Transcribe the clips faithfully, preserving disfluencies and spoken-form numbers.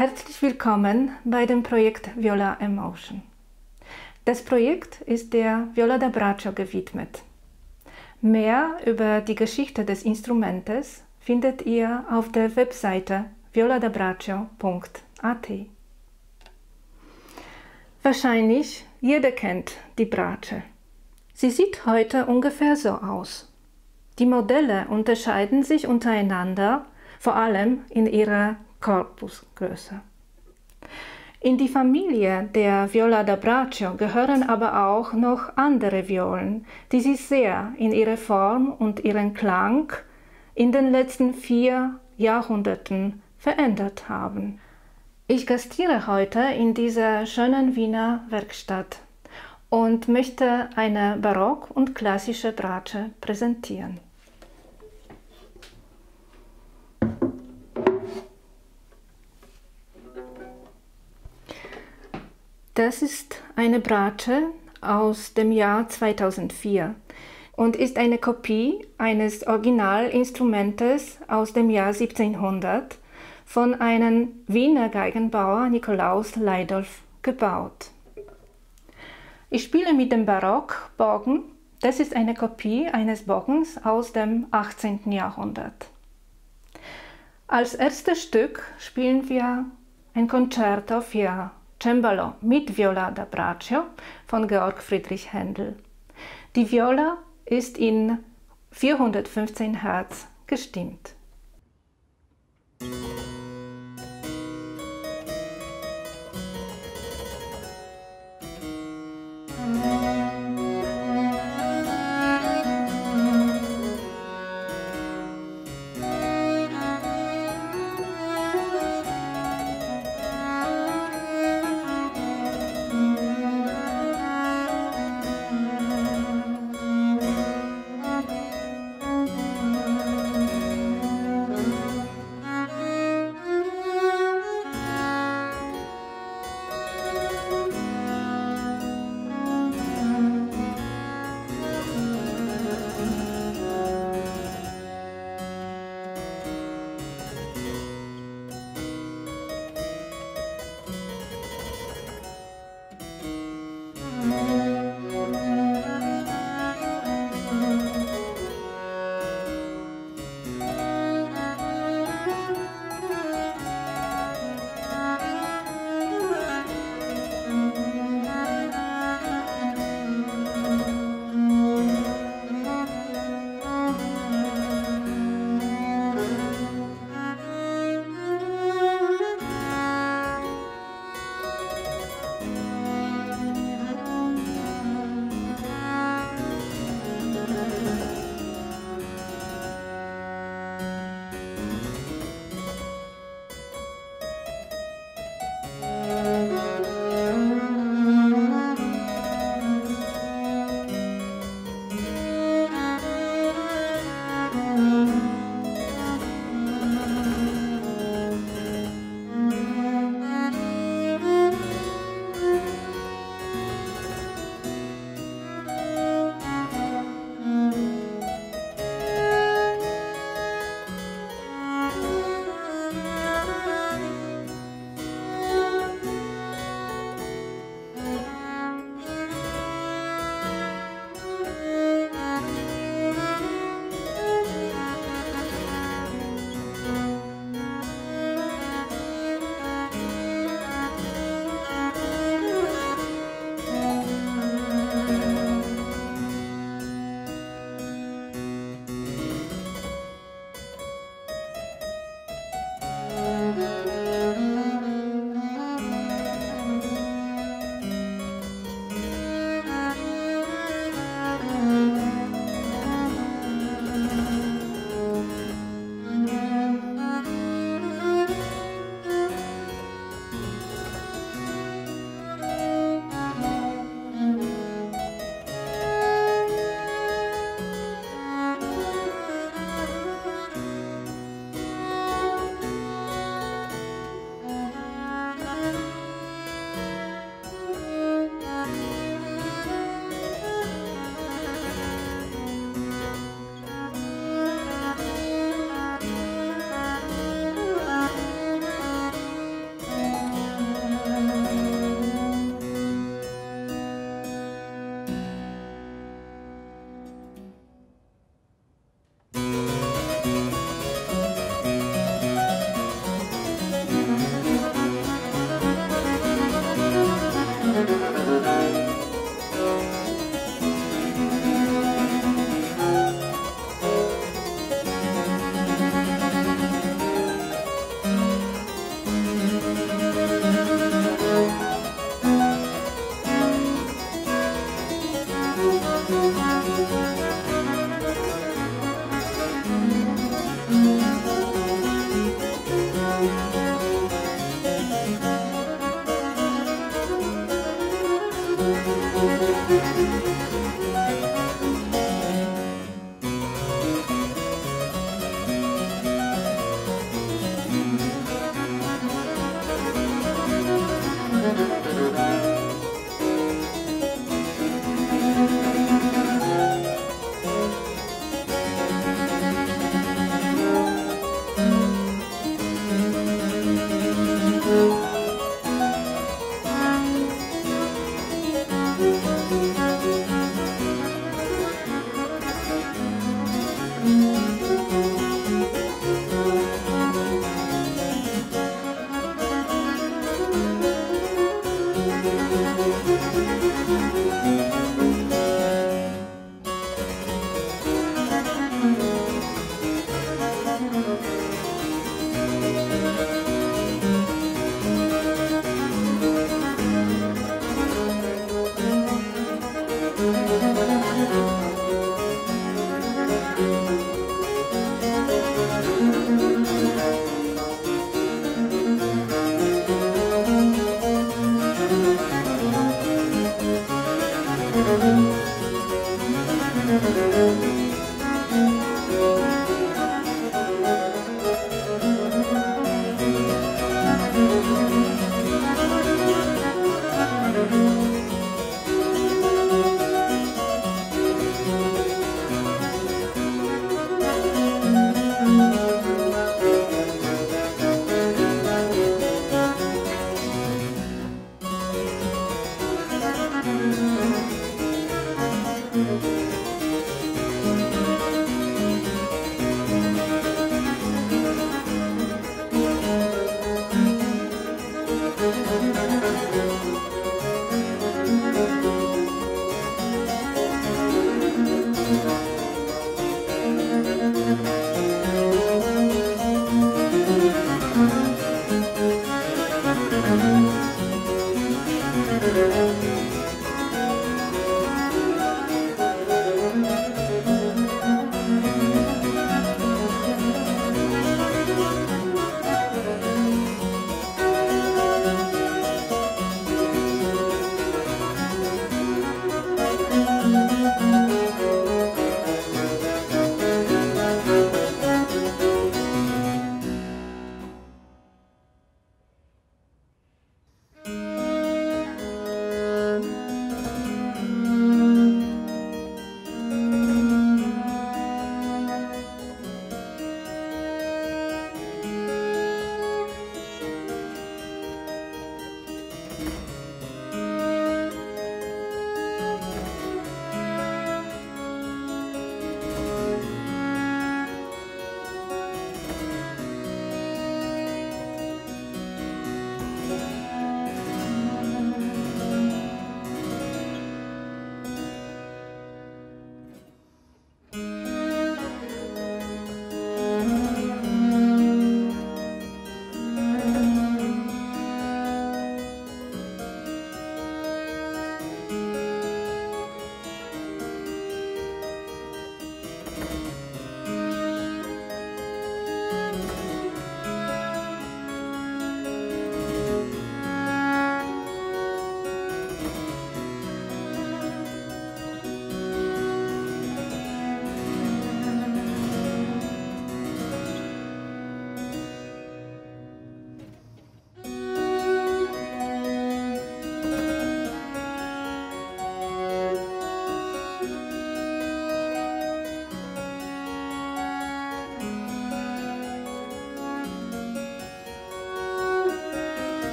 Herzlich willkommen bei dem Projekt Viola Emotion. Das Projekt ist der Viola da Braccio gewidmet. Mehr über die Geschichte des Instrumentes findet ihr auf der Webseite violadabraccio punkt a t. Wahrscheinlich jeder kennt die Bratsche. Sie sieht heute ungefähr so aus. Die Modelle unterscheiden sich untereinander, vor allem in ihrer Korpusgröße. In die Familie der Viola da Braccio gehören aber auch noch andere Violen, die sich sehr in ihrer Form und ihren Klang in den letzten vier Jahrhunderten verändert haben. Ich gastiere heute in dieser schönen Wiener Werkstatt und möchte eine barock- und klassische Bratsche präsentieren. Das ist eine Bratsche aus dem Jahr zweitausendvier und ist eine Kopie eines Originalinstrumentes aus dem Jahr siebzehnhundert von einem Wiener Geigenbauer Nikolaus Leidolf gebaut. Ich spiele mit dem Barockbogen. Das ist eine Kopie eines Bogens aus dem achtzehnten Jahrhundert. Als erstes Stück spielen wir ein Concerto für Cembalo mit Viola da Braccio von Georg Friedrich Händel. Die Viola ist in vierhundertfünfzehn Hertz gestimmt.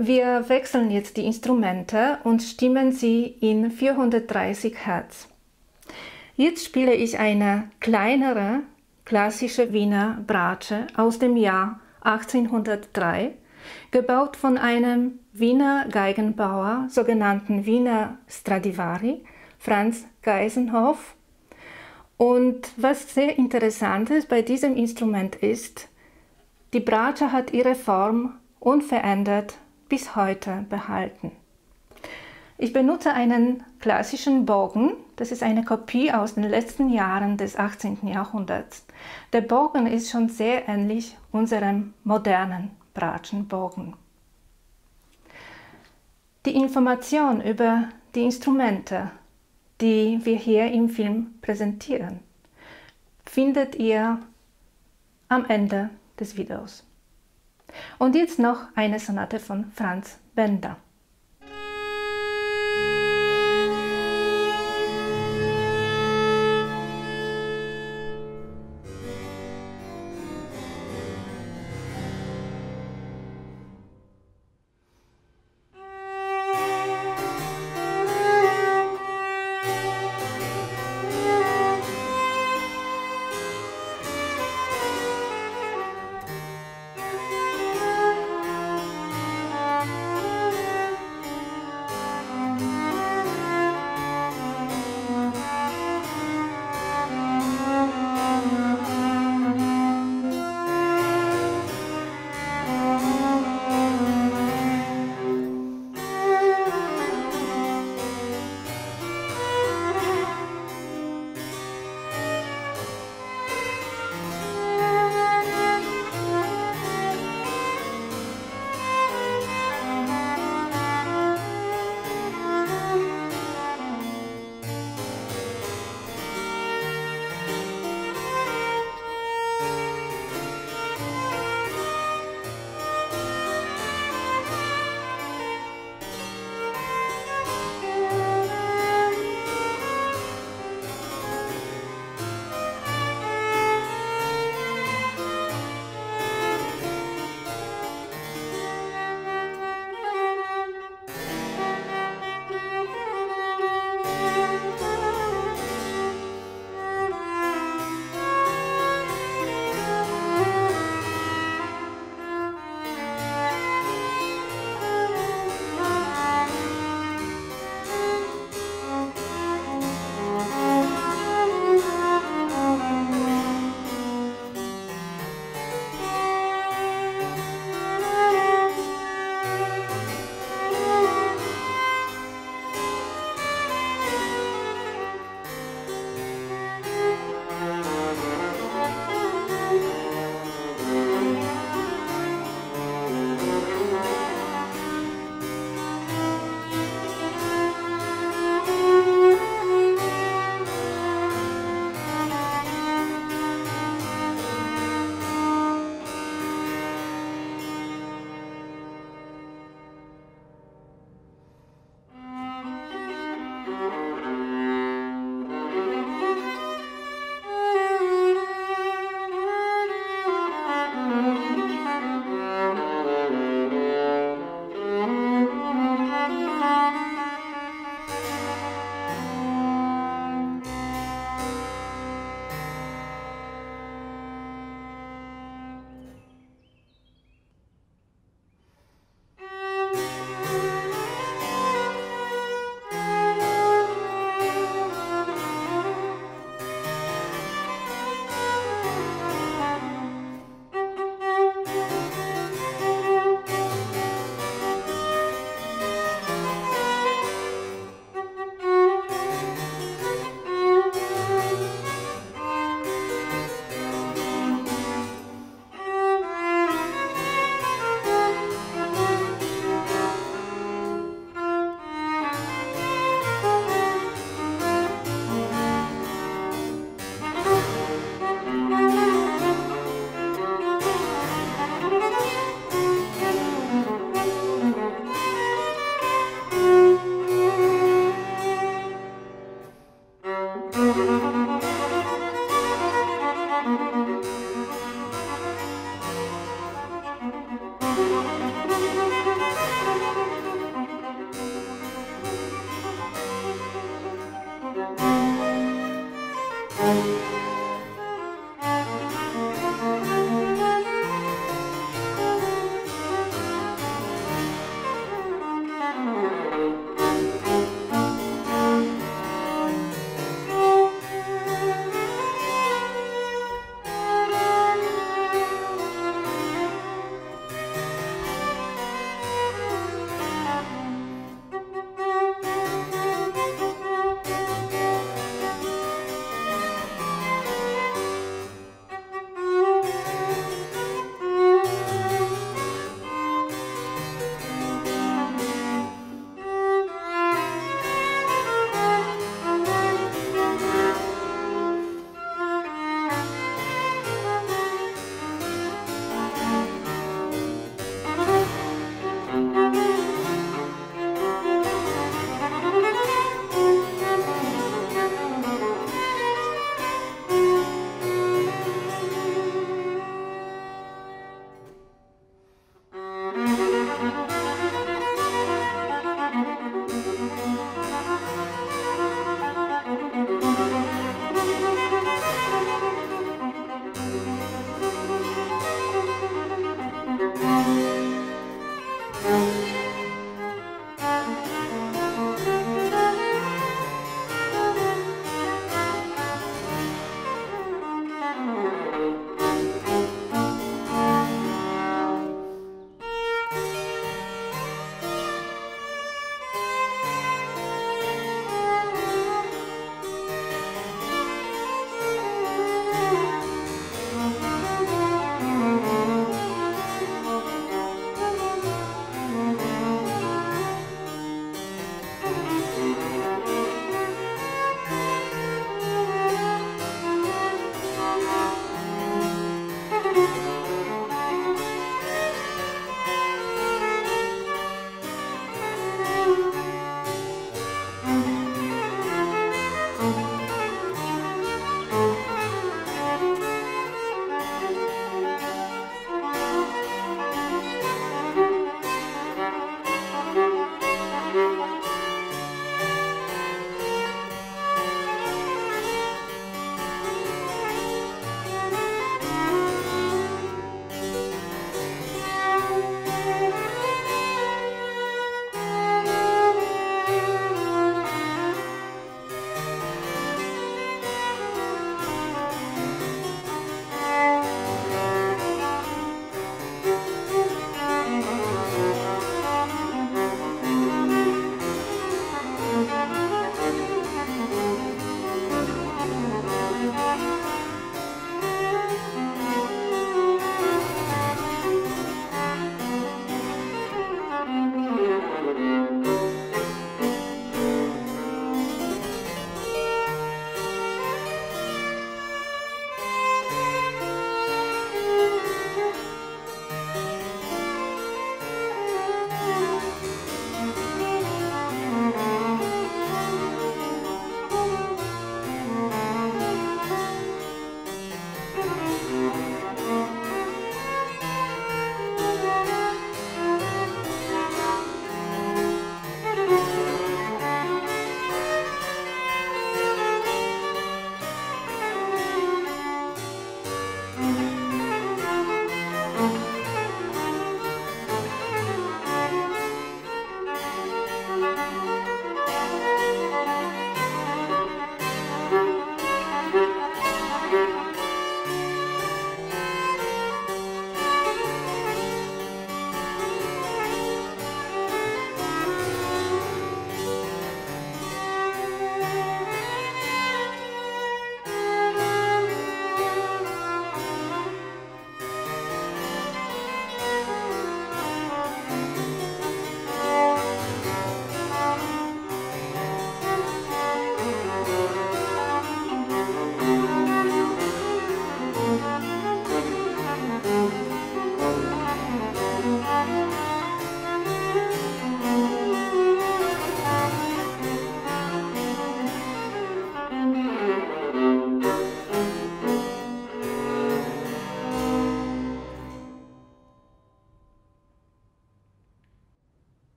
Wir wechseln jetzt die Instrumente und stimmen sie in vierhundertdreißig Hertz. Jetzt spiele ich eine kleinere klassische Wiener Bratsche aus dem Jahr achtzehnhundertdrei, gebaut von einem Wiener Geigenbauer, sogenannten Wiener Stradivari, Franz Geisenhoff. Und was sehr interessant ist bei diesem Instrument ist, die Bratsche hat ihre Form unverändert bis heute behalten. Ich benutze einen klassischen Bogen, das ist eine Kopie aus den letzten Jahren des achtzehnten Jahrhunderts. Der Bogen ist schon sehr ähnlich unserem modernen Bratschenbogen. Die Information über die Instrumente, die wir hier im Film präsentieren, findet ihr am Ende des Videos. Und jetzt noch eine Sonate von Franz Benda. Thank you.